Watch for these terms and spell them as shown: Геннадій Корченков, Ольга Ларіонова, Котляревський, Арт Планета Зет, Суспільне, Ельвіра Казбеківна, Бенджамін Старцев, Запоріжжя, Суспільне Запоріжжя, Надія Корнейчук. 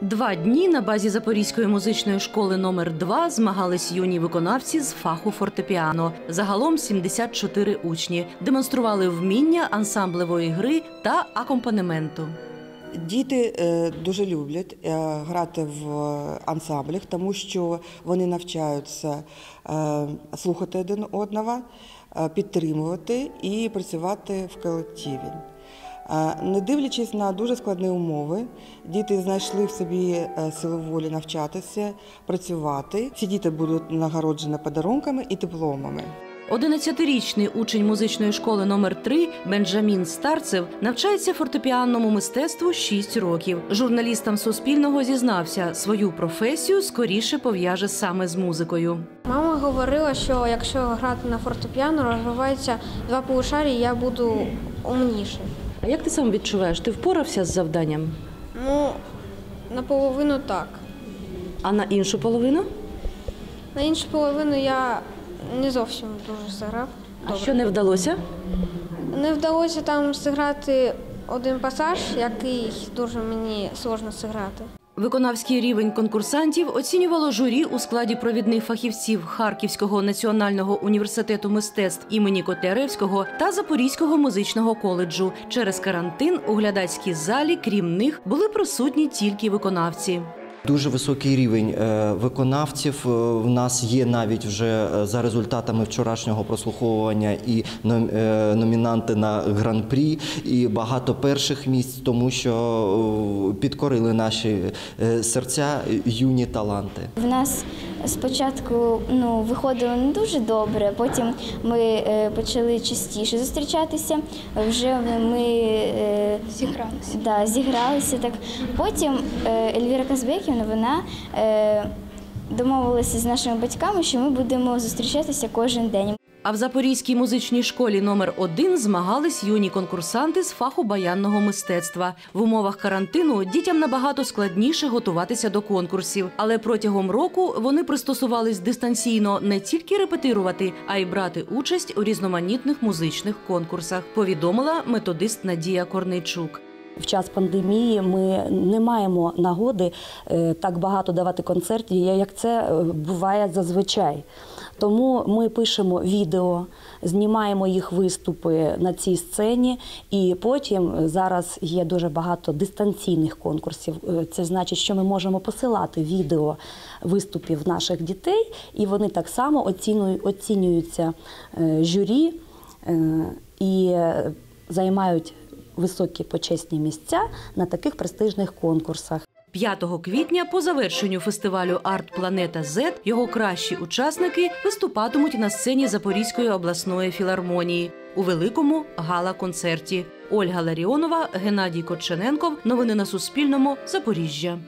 Два дні на базі Запорізької музичної школи номер 2 змагались юні виконавці з фаху фортепіано. Загалом 74 учні. Демонстрували вміння ансамблевої гри та акомпанементу. Діти дуже люблять грати в ансамблях, тому що вони навчаються слухати один одного, підтримувати і працювати в колективі. Не дивлячись на дуже складні умови, діти знайшли в собі силу волі навчатися, працювати. Ці діти будуть нагороджені подарунками і дипломами. 11-річний учень музичної школи номер 3 Бенджамін Старцев навчається фортепіанному мистецтву 6 років. Журналістам Суспільного зізнався, свою професію скоріше пов'яже саме з музикою. Мама говорила, що якщо грати на фортепіано, розвиваються два полушарії, я буду умніший. А як ти сам відчуваєш? Ти впорався з завданням? Ну, наполовину так. А на іншу половину? На іншу половину я не зовсім дуже зіграв. А що не вдалося? Не вдалося там зіграти один пасаж, який дуже мені складно зіграти. Виконавський рівень конкурсантів оцінювало журі у складі провідних фахівців Харківського національного університету мистецтв імені Котляревського та Запорізького музичного коледжу. Через карантин у глядацькій залі, крім них, були присутні тільки виконавці. Дуже високий рівень виконавців. В нас є навіть вже за результатами вчорашнього прослуховування і номінанти на гран-прі, і багато перших місць, тому що підкорили наші серця юні таланти. В нас спочатку виходило не дуже добре, потім ми почали частіше зустрічатися, вже ми зігралися. Потім Ельвіра Казбеківна, вона домовилася з нашими батьками, що ми будемо зустрічатися кожен день. А в Запорізькій музичній школі номер 1 змагались юні конкурсанти з фаху баянного мистецтва. В умовах карантину дітям набагато складніше готуватися до конкурсів. Але протягом року вони пристосувались дистанційно не тільки репетирувати, а й брати участь у різноманітних музичних конкурсах, повідомила методист Надія Корнейчук. В час пандемії ми не маємо нагоди так багато давати концертів, як це буває зазвичай. Тому ми пишемо відео, знімаємо їх виступи на цій сцені, і потім зараз є дуже багато дистанційних конкурсів. Це значить, що ми можемо посилати відео виступів наших дітей, і вони так само оцінюються журі і займають високі почесні місця на таких престижних конкурсах. 5 квітня по завершенню фестивалю «Арт Планета Зет» його кращі учасники виступатимуть на сцені Запорізької обласної філармонії у великому гала-концерті. Ольга Ларіонова, Геннадій Корченков. Новини на Суспільному. Запоріжжя.